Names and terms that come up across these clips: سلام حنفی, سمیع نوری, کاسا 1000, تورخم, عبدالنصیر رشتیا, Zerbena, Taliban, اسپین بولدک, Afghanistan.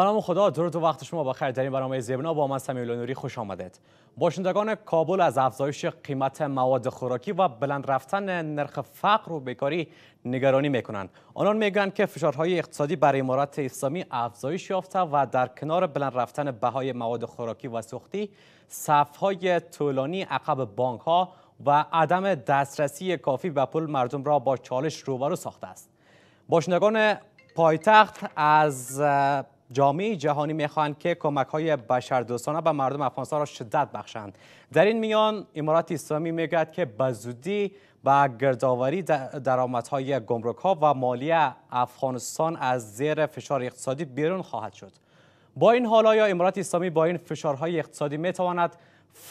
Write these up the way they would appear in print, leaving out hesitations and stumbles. به نام خدا، درود و وقت شما بخیر. در این برنامه زیبنا با من سمیع نوری خوش آمدید. باشندگان کابل از افزایش قیمت مواد خوراکی و بلند رفتن نرخ فقر و بیکاری نگرانی میکنند. آنان میگویند که فشارهای اقتصادی بر امارات اسلامی افزایش یافته و در کنار بلند رفتن بهای مواد خوراکی و سوختی، صف‌های طولانی عقب بانک‌ها و عدم دسترسی کافی به پول مردم را با چالش روبرو ساخته است. باشندگان پایتخت از جامعه جهانی میخواهند که کمک‌های بشردوستانه به مردم افغانستان را شدت بخشند. در این میان امارات اسلامی میگوید که به زودی با گردآوری درآمدهای گمرک‌ها و مالیه افغانستان از زیر فشار اقتصادی بیرون خواهد شد. با این حال آیا امارات اسلامی با این فشارهای اقتصادی میتواند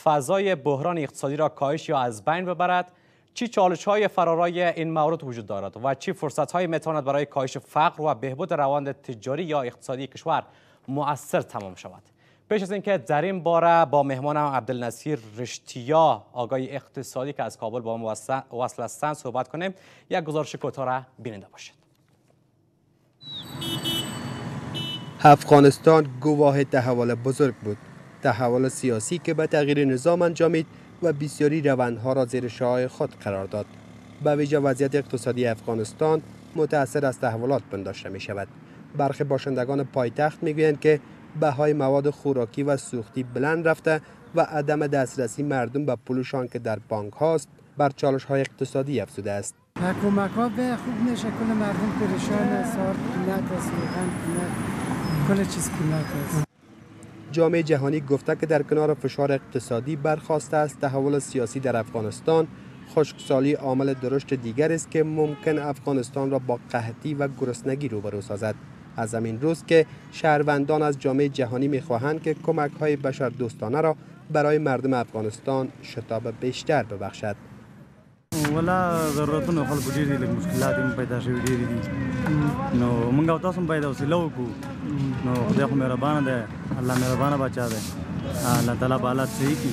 فضای بحران اقتصادی را کاهش یا از بین ببرد؟ چه چالش‌های فرارای این مورد وجود دارد و چه فرصت‌هایی می‌تواند برای کاهش فقر و بهبود روند تجاری یا اقتصادی کشور مؤثر تمام شود؟ پیش از اینکه در این باره با مهمانم عبدالنصیر رشتیا، آگاه اقتصادی که از کابل با ما وصل هستند، صحبت کنیم. یک گزارش کوتاه را بیننده باشید. افغانستان گواه تحول بزرگ بود، تحول سیاسی که به تغییر نظام انجامید و بسیاری روندها را زیر شعاع خود قرار داد. به ویژه وضعیت اقتصادی افغانستان متأثر از تحولات پنداشته می شود. برخی باشندگان پایتخت می گویند که بهای مواد خوراکی و سوختی بلند رفته و عدم دسترسی مردم به پولشان که در بانک هاست بر چالش های اقتصادی افزوده است. حکومت ها به خوب نشه، کل مردم پریشان، ساعت قیمت است، کل چیز قیمت است. جامعه جهانی گفته که در کنار فشار اقتصادی برخواسته از تحول سیاسی در افغانستان، خشکسالی عامل درشت دیگر است که ممکن افغانستان را با قحطی و گرسنگی روبرو سازد. از همین روز که شهروندان از جامعه جهانی می‌خواهند که کمک‌های بشردوستانه را برای مردم افغانستان شتاب بیشتر ببخشد. ولا ضرورتونه خلق ډېری له مشکلاتو پیدا شوی ډېری دي، نو موږ تاسو باید وسیله وکړو. نو خدای خو مهربان ده، الله مهربان بچا ده، الله تعالی بالات صحیح کی.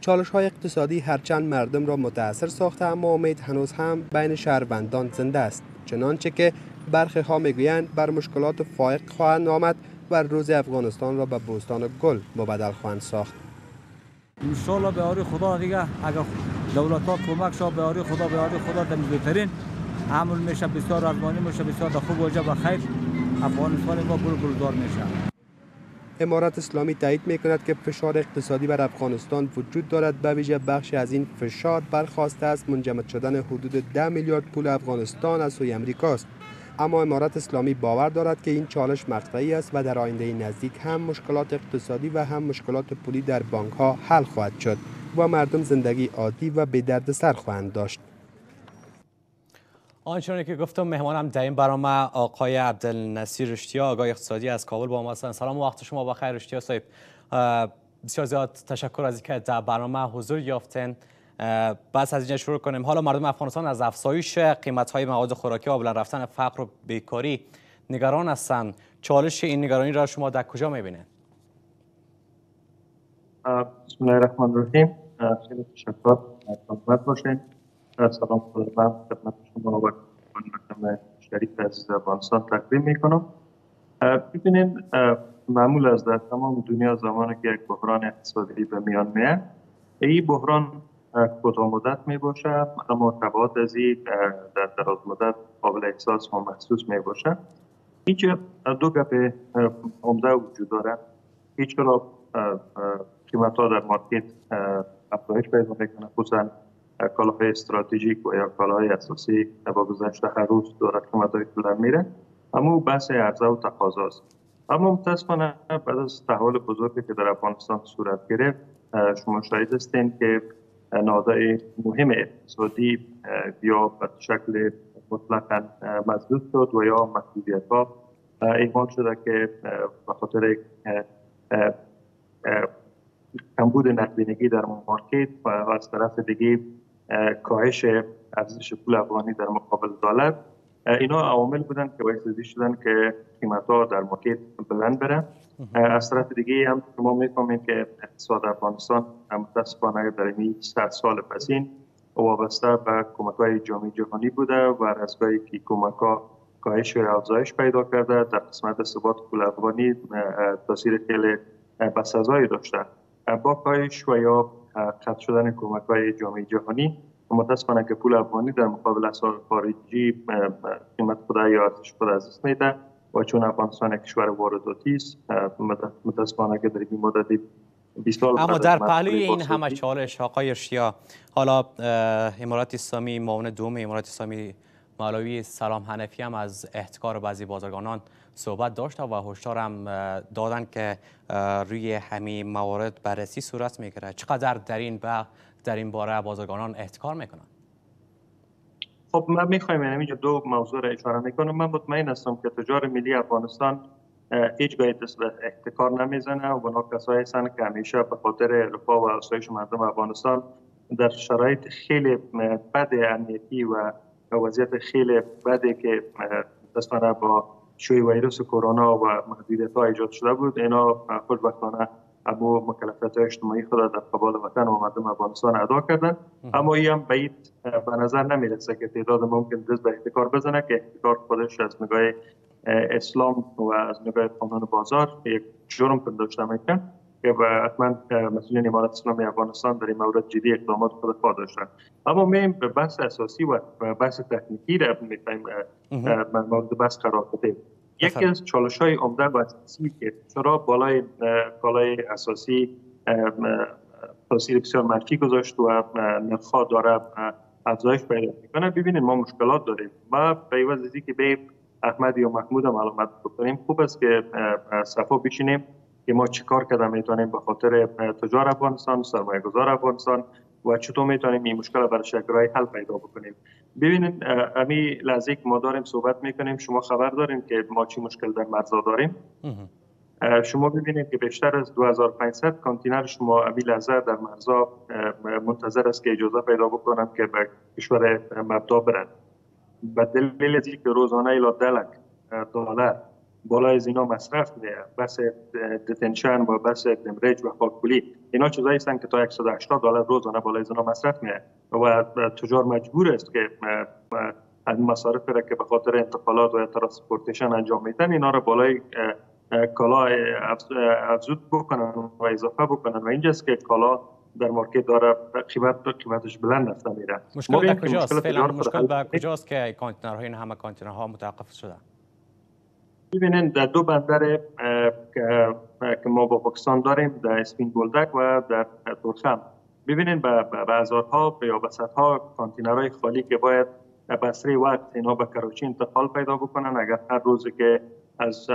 چالش های اقتصادی هرچند مردم را متاثر ساخته، اما امید هنوز هم بین شهروندان زنده است، چنانچه که برخی ها میگویند بر مشکلات فائق خواهند آمد و روز افغانستان را به بوستان گل مبدل خواهند ساخت. ان شاء الله به یاری خدا دیگه اگه دولت‌ها کمک شا به یاری خدا، به یاری خدا دم بهترین عمل میشه، بسیار ارمانی میشه، بسیار خوب و جواب خیر افغانستان ما بلبلدار میشه. امارات اسلامی تایید میکند که فشار اقتصادی بر افغانستان وجود دارد. به ویژه بخشی از این فشار برخواسته است منجمد شدن حدود 10 میلیارد پول افغانستان از سوی امریکا است. اما امارات اسلامی باور دارد که این چالش مقطعی است و در آینده نزدیک هم مشکلات اقتصادی و هم مشکلات پولی در بانک‌ها حل خواهد شد و مردم زندگی عادی و بی دردسر خواهند داشت. آنچنان که گفتم مهمانم در این برنامه آقای عبدالنصیر رشتیا، آگاه اقتصادی از کابل با ما هستند. سلام و وقت شما بخیر رشتیا صاحب. بسیار زیاد تشکر از اینکه در برنامه حضور یافتین. بس از اینجا شروع کنیم. حالا مردم افغانستان از افزایش قیمت‌های مواد خوراکی و بلند رفتن فقر و بیکاری نگران هستند. چالش این نگرانی را شما در کجا می‌بینید؟ بسم الله الرحمن الرحیم. خیلی تشکر. خدمت باشین. سلام خدمت شما و مردم شریف از افغانستان تقدیم می‌کنم. ببینین معمول از در تمام دنیا زمانی که یک بحران اقتصادی به میان میاد، این بحران کوتاه مدت می باشد، اما تبعات از این در دراز مدت قابل احساس و محسوس می باشد. اینجا دو گپ عمده وجود دارد. هیچ را قیمت ها در مارکت افزایش پیدا می کند، خصوصا کالاهای استراتژیک و یا کالاهای اساسی با گذشت هر روز دارد قیمت های بلند میره، اما بحث عرضه و تقاضا است. اما متاسفانه بعد از تحول بزرگی که در افغانستان صورت گرفت، شما شاهد هستین که نهادهای مهم اقتصادی یا به شکل مطلقاً مزدود شد و یا محدودیت‌ها اعمال شده که به خاطر کمبود نقدینگی در مارکت و از طرف دیگه کاهش ارزش پول افغانی در مقابل دلار، اینا عوامل بودن که باعث شدن که قیمت‌ها در مارکت بلند بره. از طرف دیگه هم شما می‌فهمید که اقتصاد افغانستان متاسفانه در این 100 سال پسین وابسته به کمک‌های جامعه جهانی بوده و از جایی که کمک‌ها کاهش و افزایش پیدا کرده، در قسمت ثبات پول افغانی تاثیر خیلی بسزایی داشته. با کاهش و یا قطع شدن کمک‌های جامعه جهانی، متاسفانه که پول افغانی در مقابل اسعار خارجی قیمت خود یا ارزش خود از دست میده و چون افغانستان کشور وارداتی است، متاسفانه که در این مدت 20 سال اما در پهلوی این همه چالش آقای شیا، حالا امارات اسلامی، معاون دوم امارات اسلامی مولوی سلام حنفی هم از احتکار بعضی بازرگانان صحبت داشت و هشدار هم دادن که روی همین موارد بررسی صورت میگیره. چقدر در این باره بازرگانان احتکار میکنن؟ خب من میخوایم اینجا دو موضوع را اشاره میکنم. من مطمئن هستم که تجار ملی افغانستان هیچگاه دست به احتکار نمیزنه و اونا کسایی هستند که همیشه به خاطر رفاه و آسایش مردم افغانستان در شرایط خیلی بد امنیتی و وضعیت خیلی بدی که متأسفانه با شیوع ویروس کرونا و محدودیت‌ها ایجاد شده بود، اینا خوشبختانه اما مکلفیت‌های اجتماعی خود در قبال وطن و مردم افغانستان ادا کردن. اما این هم بعید به نظر نمی‌رسه که تعداد ممکن دست به احتکار بزنه، که احتکار خودش از نگاه اسلام و از نگاه قانون بازار یک جرم پنداشته می‌کنه که حتما مسئولین امارات اسلامی افغانستان در این مورد جدی اقدامات خود پا داشتند. اما میایم به بحث اساسی و بحث تکنیکی را می‌خوایم مورد بحث قرار بدیم. یکی از چالش‌های عمده و اساسی که چرا بالای کالای اساسی تاثیر بسیار منفی گذاشت و نرخ‌ها داره افزایش پیدا می‌کنه، ببینید ما مشکلات داریم. ما به عوض از اینکه به احمد یا محمود هم علامت بکنیم، خوب است که صفا بشینیم که ما چیکار کردن میتونیم به خاطر تجار افغانستان، سرمایه‌گذار افغانستان و چطور میتونیم این مشکل برای شکرای حل پیدا بکنیم. ببینید امی لحظه که ما داریم صحبت میکنیم، شما خبر داریم که ما چی مشکل در مرزا داریم. شما ببینید که بیشتر از 2500 کانتینر شما امی لحظه در مرزا منتظر است که اجازه پیدا بکنند که به کشور مبدا برند. به دلیل از اینکه روزانه الی $10 بالای از اینا مصرف میده، بس دتنشن و بس دمرج و خاکپولی، اینا چیزایی هستند که تا $180 روزانه بالای از اینا مصرف میده و تجار مجبور است که از مصارف را که به خاطر انتقالات و ترانسپورتیشن انجام میدن، اینا را بالای کالا افزود بکنن و اضافه بکنن و اینجاست که کالا در مارکت داره قیمتش بلند رفته میره. مشکل به کجاست؟ مشکل به کجاست که کانتینرها این همه کانتینرها متوقف شده؟ ببینید در دو بندر که ما با پاکستان داریم، در اسپین بولدک و در تورخم، ببینید به هزارها یا به صدها کانتینرهای خالی که باید به اسری وقت اینا به کراچی انتقال پیدا بکنن، اگر هر روزی که از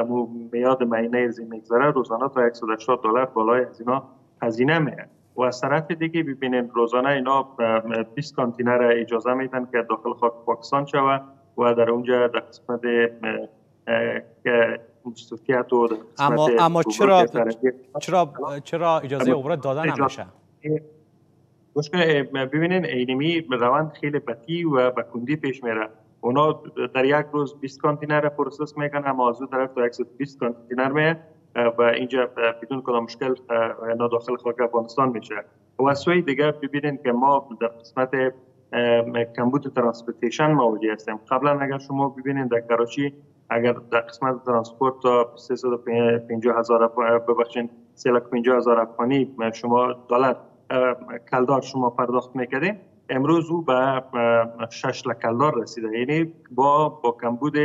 میاد معینه زی میگذره روزانه تا $180 بالای از اینا هزینه میره. و از طرف دیگه ببینید روزانه اینا 20 کانتینر اجازه میدن که داخل خاک پاکستان شود و در اونجا در قسمت اما چرا اجازه عبور دادن نمیشه؟ ببینین اینمی روند خیلی بطی و بکندی پیش میره. اونا در یک روز 20 کانتینر پروسس میکنن، اما از اون طرف تا 120 کانتینر میه و اینجا بدون کدام مشکل داخل خاک افغانستان میشه. و از سوی دیگر ببینین که ما در قسمت کمبود ترانسپورتیشن مواجه هستیم. قبلا اگر شما ببینین در کراچی، اگر در قسمت ترانسپورت تا 350,000 افغانی شما دلار کلدار شما پرداخت میکردیم، امروز او به 6 کلدار رسیده. یعنی با کمبود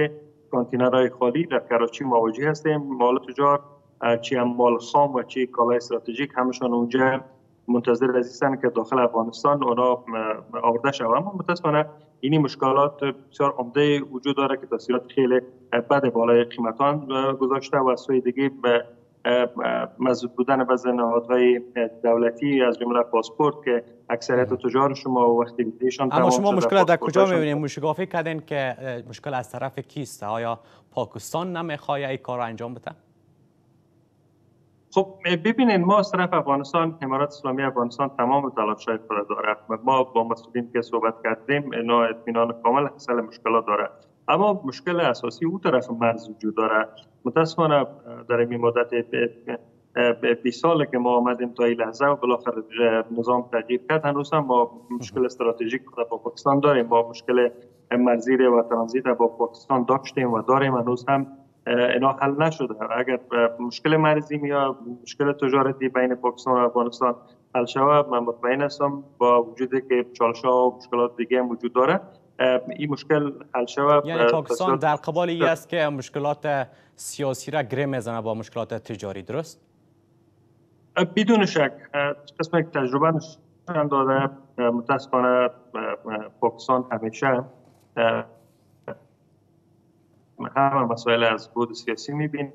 کانتینرهای خالی در کراچی مواجه هستیم. مال تجار چی هم مال خام و چی کالای استراتژیک همشان اونجا منتظر هستند که داخل افغانستان اونا آورده شود. اما متاسفانه این مشکلات بسیار عمده وجود داره که تاثیرات خیلی بد بالای قیمتان گذاشته و از سوی دیگه مزود بودن بعضی نهادهای دولتی از جمله پاسپورت که اکثریت تجار شما وقتی بیشان. اما شما مشکل در کجا می‌بینید؟ مشکافی کردن که مشکل از طرف کیست؟ آیا پاکستان نمی‌خواد این کار انجام بده؟ خب ببینید ما از طرف افغانستان، امارات اسلامی افغانستان تمام تلاش‌های خود داره. ما با مسئولین که صحبت کردیم، اینا اطمینان کامل حل مشکلات داره. اما مشکل اساسی اون طرف مرز وجود داره. متاسفانه در این مدت 20 ساله که ما آمدیم تا این لحظه و بالاخره نظام تغییر کرد، هنوز هم ما مشکل استراتژیک با پاکستان داریم، با مشکل مرزی و ترانزیت با پاکستان داشتیم و داریم، هنوز هم اینا حل نشده. اگر مشکل مرزی یا مشکل تجارتی بین پاکستان و افغانستان حل شود، من مطمئن هستم با وجودی که چالش‌ها و مشکلات دیگه هم وجود داره، این مشکل حل شود. یعنی پاکستان در قبال این است که مشکلات سیاسی را گره میزنه با مشکلات تجاری، درست؟ بدون شک قسم تجربه نشان داده، متاسفانه پاکستان همیشه همه مسائل از بود سیاسی میبینه.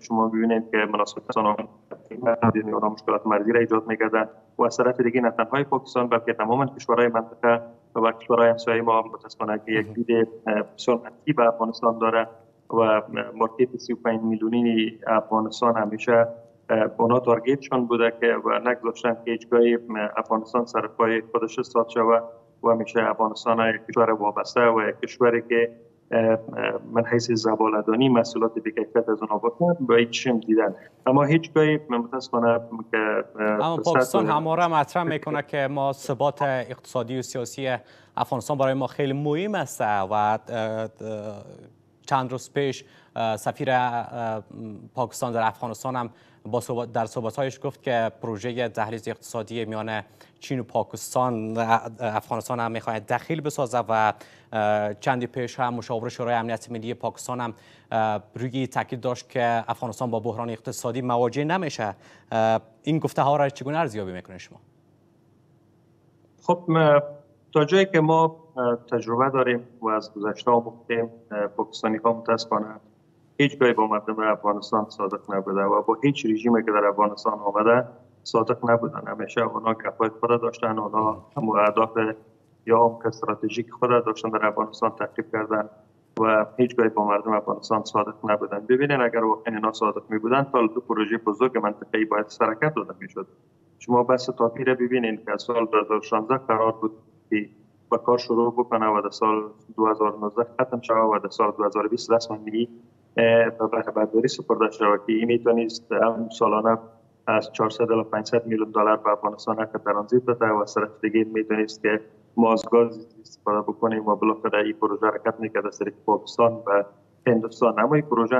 شما ببینید که مناسبت اونا مشکلات مرزی را ایجاد میگردن و از طرف دیگه نه تنهای پاکستان بلکه تماما کشورهای منطقه و کشورهای همسایه ما متاسفانه که یک دید سنتی به افغانستان داره و مارکت 35 میلیونی افغانستان همیشه اونا تارگیتشان بوده که و نگذاشتن که هیچگاه افغانستان سر پای خودش استاد شود و همیشه افغانستان یک کشور وابسته و یک کشوری که من حیث زبالدانی مسئولات بی‌کیفیت از اونها بکنم با هیچ چیم دیدن، اما هیچگاه متاسفانه که اما پاکستان همواره مطرح میکنه که ما ثبات اقتصادی و سیاسی افغانستان برای ما خیلی مهم است و چند روز پیش سفیر پاکستان در افغانستان هم در صحبت‌هایش گفت که پروژه دهلیز اقتصادی میان چین و پاکستان افغانستان هم میخواهد دخیل بسازه و چندی پیش هم مشاور شورای امنیت ملی پاکستان هم روی تاکید داشت که افغانستان با بحران اقتصادی مواجه نمیشه. این گفته ها را چگونه ارزیابی میکنید شما؟ خب تا جایی که ما تجربه داریم و از گذشته ها بودیم، پاکستانی‌ها متاسفانه هیچگاهی با مردم افغانستان صادق نبوده و با هیچ رژیمی که در افغانستان آمده صادق نبودن. همیشه اونا گپای خود داشتن، اونا اهداف یا هم استراتژیک خود داشتن در افغانستان تعقیب کردن و هیچگاهی با مردم افغانستان صادق نبودن. ببینید اگر واقعا اینا صادق می‌بودن تا دو پروژه بزرگ منطقه‌ای باید سرکت داده می‌شد. شما بس تاپیر ببینید که سال 2016 قرار بود که با کار شروع بکنه و در سال 2019 ختم شود و در سال 2020 رسما ملی به برداری سپرده شود که این میتونست هم سالانه از 400 تا 500 میلیون دلار به افغانستان که ترانزیت بده و از طرف دیگه میتونست که ما از گاز استفاده بکنیم و بالاخره این پروژه حرکت میکرد از طریق پاکستان و هندوستان، اما این پروژه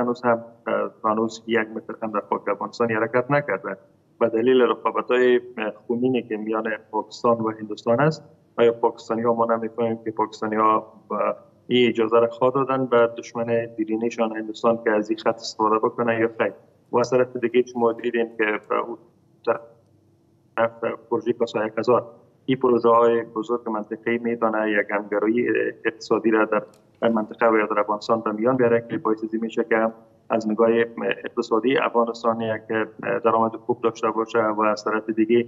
هنوز یک متر هم در خاک افغانستان حرکت نکرده به دلیل رقابت‌های خونینی که میان پاکستان و هندوستان است. آیا پاکستانی‌ها ما نمی‌فهمیم که پاکستانی‌ها این اجازه را خواهد دادن به دشمن دیرینه‌شان هندوستان که از این خط استفاده بکنه یا خیر؟ و از طرف دیگه شما دیدین که پروژه کاسا 1000 این پروژه‌های بزرگ منطقه‌ای می‌تونه یک همگرایی اقتصادی را در منطقه و در افغانستان به میان بیاره که باعث میشه که از نگاه اقتصادی افغانستان یک درآمد خوب داشته باشه و از طرف دیگه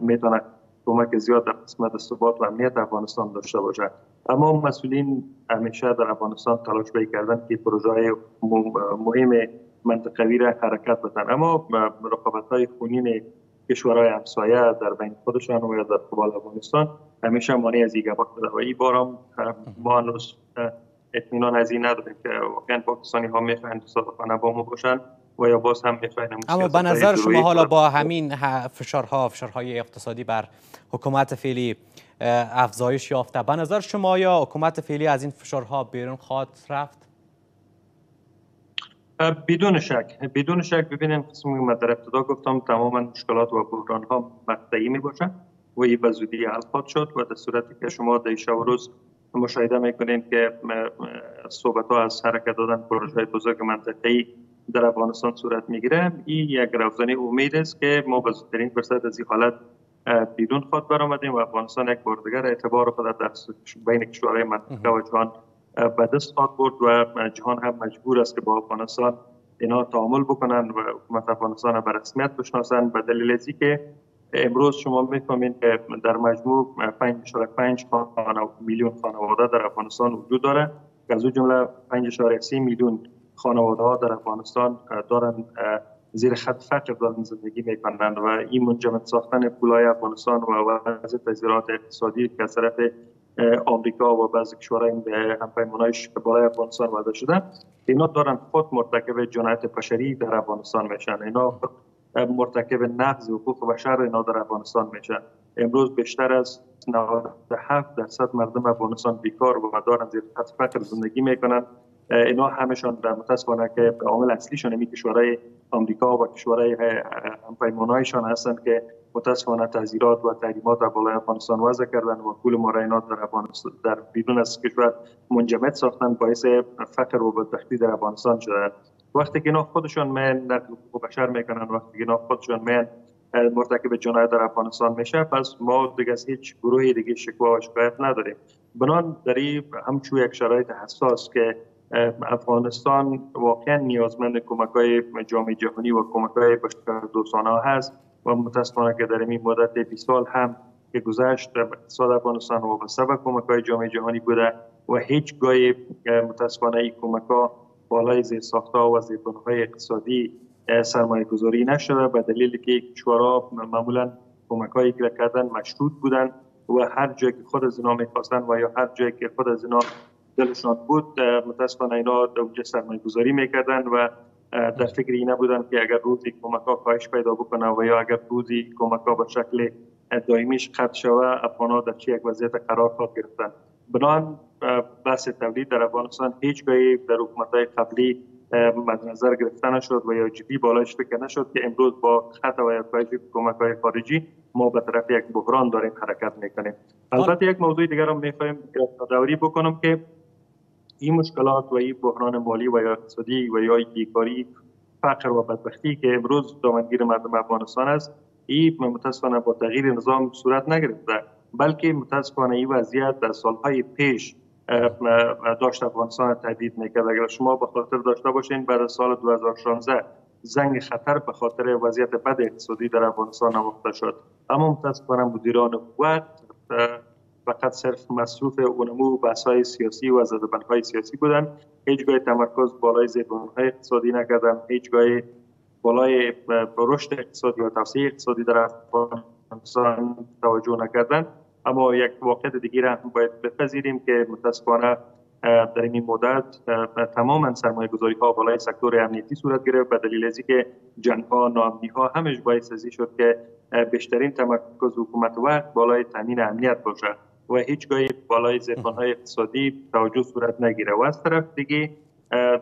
میتونه کمک زیاد در قسمت ثبات و امنیت افغانستان داشته باشه. اما مسئولین همیشه در افغانستان تلاش بی کردن که پروژه‌های مهم منطقوی را حرکت بدن، اما رقابت‌های خونین کشورهای همسایه در بین خودشان و در قبال افغانستان همیشه مانع از این گپ شده و این بارم ما هنوز اطمینان از این نداریم که واقعا پاکستانی‌ها می‌خواهند صادقانه با ما باشند و یا باز هم می‌خواهند. اما به نظر شما حالا با همین فشارهای اقتصادی بر حکومت فعلی افزایش یافته، به نظر شما یا حکومت فعلی از این فشارها بیرون خواهد رفت؟ بدون شک ببینیم قسمی که در ابتدا گفتم تماما مشکلات و بحران‌ها مقطعی می‌باشند و این به زودی حل خواهد شد و در صورتی که شما در شب و روز مشاهده میکنیم که صحبت ها از حرکت دادن پروژه بزرگ منطقه‌ای در افغانستان صورت میگیره، این یک روزنی امید است که ما به زودترین فرصت از این حالت بیرون خود برآمدیم و افغانستان یک بار دیگر اعتبار خود در بین کشورهای منطقه و جهان به دست خواهد برد و جهان هم مجبور است که با افغانستان اینا تعامل بکنن و حکومت افغانستان به رسمیت بشناسن به دلیل از اینکه امروز شما می‌فهمید که در مجموع 5.5 میلیون خانواده در افغانستان وجود داره که از جمله 5.3 میلیون خانواده ها در افغانستان دارن زیر خط فقر دارن زندگی می‌کنند و این منجمد ساختن پولای افغانستان و وضع تزریقات اقتصادی که از طرف آمریکا و بعضی کشورهای همپیمانایش برای افغانستان وضع شده، اینا دارن خود مرتکب جنایت بشری در افغانستان میشن، اینا مرتکب نقض حقوق بشر اینا در افغانستان میشن امروز بیشتر از 97% مردم افغانستان بیکار و دارند زیر خط فقر زندگی میکنند. اینا همشان متاسفانه که عامل اصلیشان همین کشورهای آمریکا و کشورهای همپیمانهایشان هستند که متاسفانه تحظیرات و تحریمات در بالای افغانستان وضع کردند و پول مراینات در بیرون از کشور منجمد ساختند، باعث فقر و بدبختی در افغانستان شده. وقتی که اینا خودشان میان نقل حقوق بشر میکنند، وقتی که اینا خودشان میان مرتکب جنایت در افغانستان میشه، پس ما دیگه از هیچ گروهی دیگه شکوه و شکایت نداریم. بنان در این همچون یک شرایط حساس که افغانستان واقعا نیازمند کمک‌های جامعه جهانی و کمک‌های بشردوستانه هست و متاسفانه که در این مدت 20 سال هم که گذشت اقتصاد افغانستان وابسته به کمک‌های جامعه جهانی بوده و هیچگاه متاسفانه این کمک‌ها بالای زیرساخت‌ها و زیربناهای اقتصادی سرمایه‌گذاری نشده، به دلیلی که کشورها معمولا کمک‌هایی که کردن مشروط بودن و هر جایی که خود از اینا می‌خواستن و یا هر جایی که خود از اینا دلشان بود متاسفانه اینا اونجا سرمایه‌گذاری میکردن و در فکر این نبودن که اگر روزی کمک‌ها کاهش پیدا بکنه و یا اگر روزی کمک‌ها به شکل دائمیش قطع شود افغان‌ها در چه یک وضعیت قرار خواهد گرفتن. بنان بحث تولید در افغانستان هیچگاهی در حکومت‌های قبلی مد نظر گرفته نشد و یا جدی بالایش فکر نشد که امروز با خطا و یا کمک‌های خارجی ما به طرف یک بحران داریم حرکت میکنیم. البته یک موضوع دیگر هم می‌خوایم یادآوری بکنم که این مشکلات و این بحران مالی و یا اقتصادی و یا بیکاری، فقر و بدبختی که امروز دامنگیر مردم افغانستان است، این متاسفانه با تغییر نظام صورت نگرفته، بلکه متاسفانه این وضعیت در سالهای پیش داشت افغانستان تهدید میکرد. اگر شما به خاطر داشته باشین بعد از سال 2016 زنگ خطر به خاطر وضعیت بد اقتصادی در افغانستان آغاز شد، اما متاسفانه مدیران قوت فقط صرف مصروف اونمو بحث‌های سیاسی و زدبندهای سیاسی بودن، هیچگاه تمرکز بالای زدبندهای اقتصادی نکردن، هیچگاه بالای رشد اقتصادی و توسعه اقتصادی در افغانستان توجه نکردن. اما یک واقعیت دیگه هم باید بپذیریم که متاسفانه در این مدت تماما سرمایه‌گذاری‌ها بالای سکتور امنیتی صورت گرفت، به دلیل اینکه جنگ‌ها، ناامنی‌ها همش باعث از این شد که بیشترین تمرکز حکومت وقت بالای تامین امنیت باشد و هیچگاهی بالای زیربناهای اقتصادی توجه صورت نگیره. و از طرف دیگه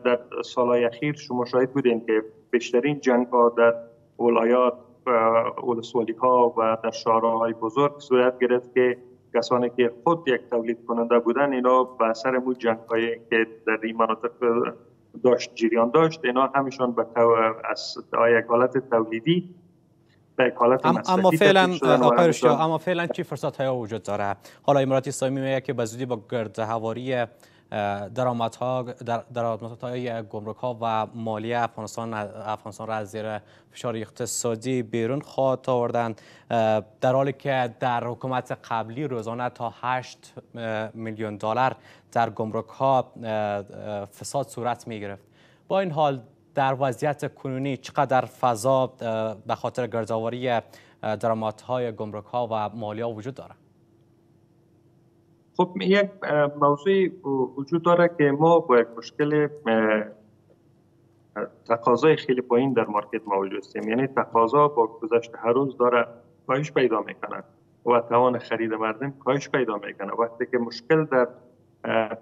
در سالهای اخیر شما شاهد بودین که بیشترین جنگ‌ها در ولایات، ولسوالی‌ها و در شهرهای بزرگ صورت گرفت که کسانی که خود یک تولید کننده بودن اینا به اثر مو جنگ‌هایی که در این مناطق داشت جریان داشت اینا همیشون به از یک حالت تولیدی اما فعلا چه فرصت‌های وجود داره؟ حالا امارات اسلامی میگه که به زودی با گردهواری درآمدهای گمرک‌ها و مالی افغانستان را از زیر فشار اقتصادی بیرون خواهد آوردن، در حالی که در حکومت قبلی روزانه تا 8 میلیون دلار در گمرک‌ها فساد صورت می‌گرفت. با این حال در وضعیت کنونی چقدر فضا به خاطر گردآوری درآمدهای گمرک‌ها و مالیه وجود داره؟ خب یک موضوعی وجود داره که ما با یک مشکل تقاضای خیلی پایین در مارکت مواجه هستیم، یعنی تقاضا با گذشت هر روز داره کاهش پیدا میکنه و توان خرید مردم کاهش پیدا میکنه. وقتی که مشکل در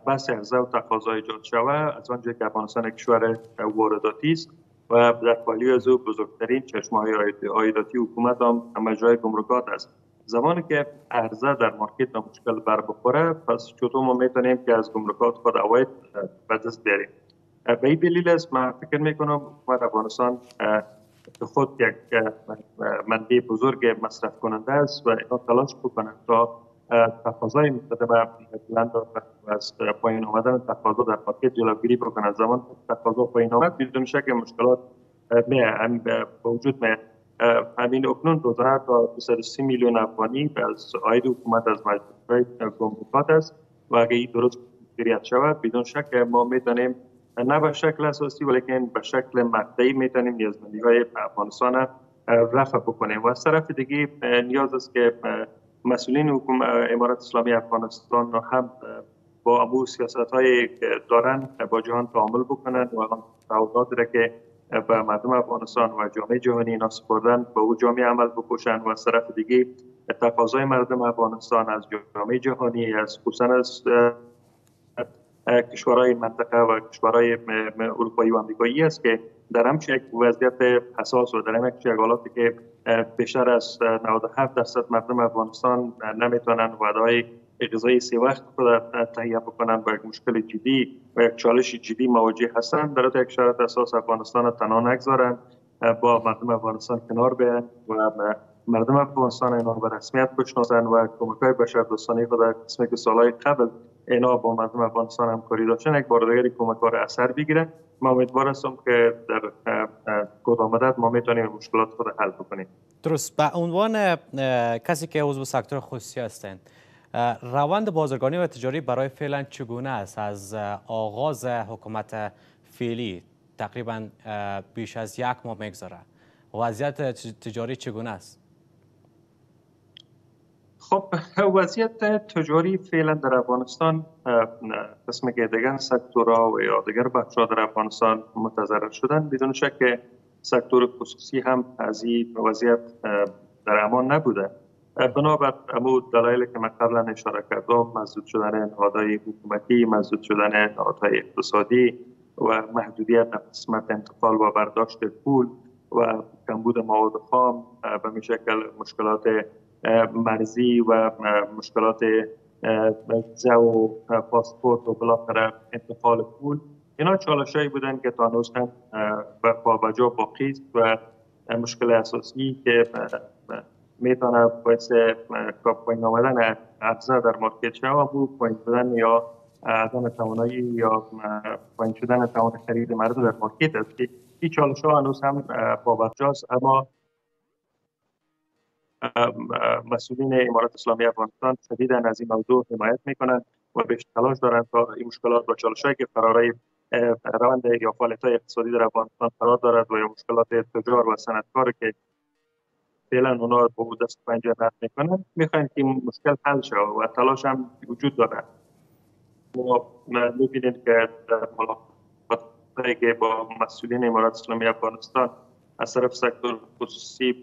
بحث عرضه و تقاضا ایجاد شود، از آنجایی که افغانستان کشور وارداتی است و در پالی از او بزرگترین چشمه‌های عایداتی حکومت هم مجرای گمرکات است، زمانی که عرضه در مارکت مشکل بر بخوره پس چطور ما میتونیم که از گمرکات خود عواید به دست بیاریم؟ به این دلیل است من فکر میکنم حکومت افغانستان خود یک منبع بزرگ مصرف کننده است و اینا تلاش بکنند تا تقاضای متعدد بلند و از پایین آمدن تقاضا در مارکت جلوگیری بکنند. زمان تقاضا پایین آمد بدون شک مشکلات به وجود میاد. همین اکنون روزانه تا 230 میلیون افغانی از عاید حکومت از مجموعه گمرکات است و اگر این درست مدیریت شود بدون شک ما میتونیم نه به شکل اساسی بلکه به شکل مقطعی میتونیم نیازمندی‌های افغانستان رفع بکنیم. و از طرف دیگه نیاز است که مسئولین حکومت امارات اسلامی افغانستان هم با امور سیاست‌های که دارن با جهان تعامل بکنند و تعهداتی را که به مردم افغانستان و جامعه جهانی اینا سپردن با او جامعه عمل بکشند. و از طرف دیگه تقاضای مردم افغانستان از جامعه جهانی، از خصوصا از کشورهای منطقه و کشورهای اروپایی و آمریکایی است که در همچین وضعیت حساس و در همچین شرایطی که بیشتر از 97% مردم افغانستان نمیتونن وعده‌های غذایی سه وقت تهیه بکنن، با یک مشکل جدی و یک چالش جدی مواجه هستند. در یک شرایط حساس افغانستان تنها نگذارند، با مردم افغانستان کنار بیایند و مردم افغانستان اینا به رسمیت بشناسند و کمک‌های بشردوستانه خود در قسمی که سالهای قبل اینا با مردم افغانستان همکاری داشتن یک بار دیگر کمک‌ها را اثر بگیرند. ما امیدوار هستم که در کدام مدت ما میتونیم مشکلات خود حل بکنیم. درست. به عنوان کسی که عضو سکتور خصوصی هستند، روند بازرگانی و تجاری برای فعلا چگونه است؟ از آغاز حکومت فعلی تقریبا بیش از یک ماه میگذره، وضعیت تجاری چگونه است؟ خب وضعیت تجاری فعلا در افغانستان قسمی که دیگر سکتورها و یا دیگر بخش‌ها در افغانستان متضرر شدن، بدون شک که سکتور خصوصی هم از این وضعیت در امان نبوده. بنابر امو دلایلی که من قبلا اشاره کردم، مسدود شدن نهادهای حکومتی، مسدود شدن نهادهای اقتصادی و محدودیت در قسمت انتقال و برداشت پول و کمبود مواد خام، به این شکل مشکلات مرزی و مشکلات ویزا و پاسپورت و بالاخره انتقال پول، اینا چالش‌هایی بودن که تا هنوز هم پابجا باقی است و مشکل اساسی که میتونه باعث پایین آمدن ارزش در مارکت شود و پایین شدن یا عدم توانایی یا پایین شدن توان خرید مردم در مارکت است که این چالش‌ها هنوز هم پابجا است. اما مسئولین امارات اسلامی افغانستان شدیداً از این موضوع حمایت میکنند و بیش تلاش دارند تا این مشکلات و چالش‌هایی که فراری روند یا فعالیت‌های اقتصادی در افغانستان قرار دارد و یا مشکلات تجار و صنعتکار که فعلا اونا با دست پنجه نرم میکنند، میخواهیم که این مشکل حل شود و تلاش هم وجود دارد. ما میبینیم که در ملاقاتی که با مسئولین امارات اسلامی افغانستان از طرف سکتور خصوصی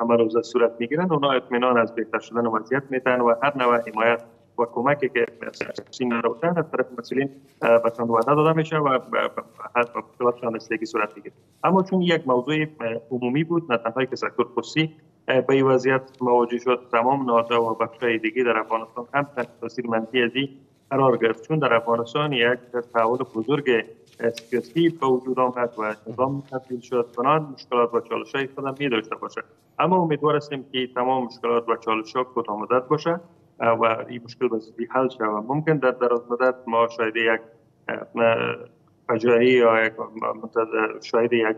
همه روزه صورت میگیرند، اونا اطمینان از بهتر شدن وضعیت میدن و هر نوع حمایت و کمکی که خصوصی نداشتند از طرف مسئولین بهشان وعده داده میشه و مشکلاتشان رسیدگی صورت میگیره. اما چون یک موضوع عمومی بود، نه تنها که سکتور خصوصی به این وضعیت مواجه شد، تمام نهادها و بخش‌های دیگه در افغانستان هم تاثیر منفی از این قرار گرفت، چون در افغانستان یک تحول بزرگ سیاسی به وجود آمد و نظام تبدیل شد، بنابراین مشکلات و چالش‌های خود هم داشته باشد. اما امیدوار هستیم که تمام مشکلات و چالش‌ها کوتاه مدت باشد و این مشکل بسیاری حل شود. ممکن در دراز مدت ما شاید یک فجایعی یا شاید یک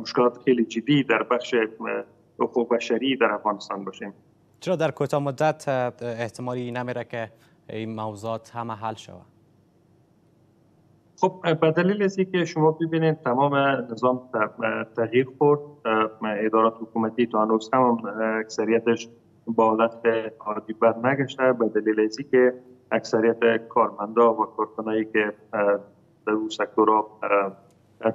مشکلات خیلی جدی در بخش حقوق بشری در افغانستان باشیم. چرا در کوتاه مدت احتمالی نمیره که این موضوعات همه حل شود؟ خب به دلیل از اینکه شما ببینید تمام نظام تغییر خورد، ادارات حکومتی تا هنوز هم اکثریتش با حالت عادی بر نگشته، به دلیل از اینکه اکثریت کارمندا و کارکنایی که در اون سکتورها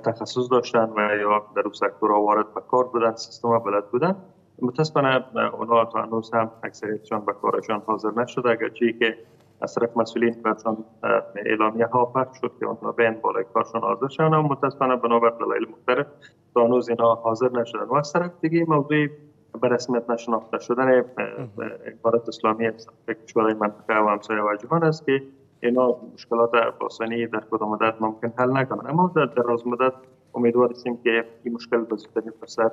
تخصص داشتن و یا در اون سکتورها وارد به کار بودن، سیستم بلد بودن، متاسفانه اونا تا هنوز هم اکثریتشان به کارشان حاضر نشده، اگرچه که از طرف مسئولین برشان اعلامیه ها پخش شد که اونا به این بالای کارشان حاضر شدن، اما متاسفانه بنابر دلایل مختلف تا هنوز اینا حاضر نشدن. و از طرف دیگه موضوع به رسمیت نشناخته شدن امارات اسلامی کشورهای منطقه و همسایه و جهان است که اینا مشکلات افغانستانی در کوتاه مدت ممکن حل نکنند، اما در دراز مدت امیدوار هستیم که این مشکل به زودترین فرصت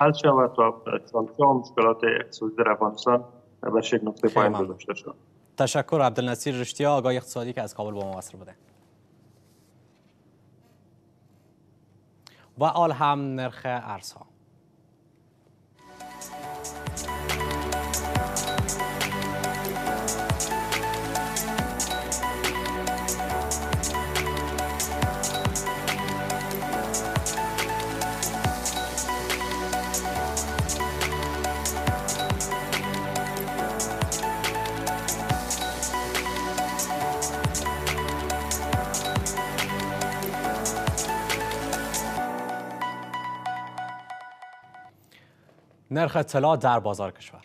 حل شود تا چالش‌ها و مشکلات اقتصادی در افغانستان به یک نقطه پایان گذاشته شود. تشکر. عبدالنصیر رشتیا، آگاه اقتصادی که از کابل با ما وصل بوده. و آل هم نرخ ارزها. نرخ طلا در بازار کشور.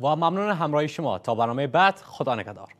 و ممنون همراهی شما تا برنامه بعد. خدا نگهدار.